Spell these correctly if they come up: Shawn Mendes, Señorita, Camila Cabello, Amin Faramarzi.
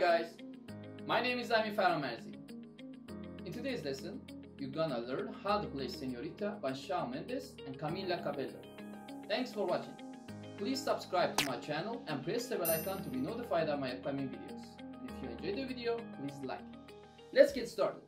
Hi guys, my name is Amin Faramarzi. In today's lesson, you're gonna learn how to play Señorita by Shawn Mendes and Camila Cabello. Thanks for watching. Please subscribe to my channel and press the bell icon to be notified of my upcoming videos. And if you enjoyed the video, please like it. Let's get started.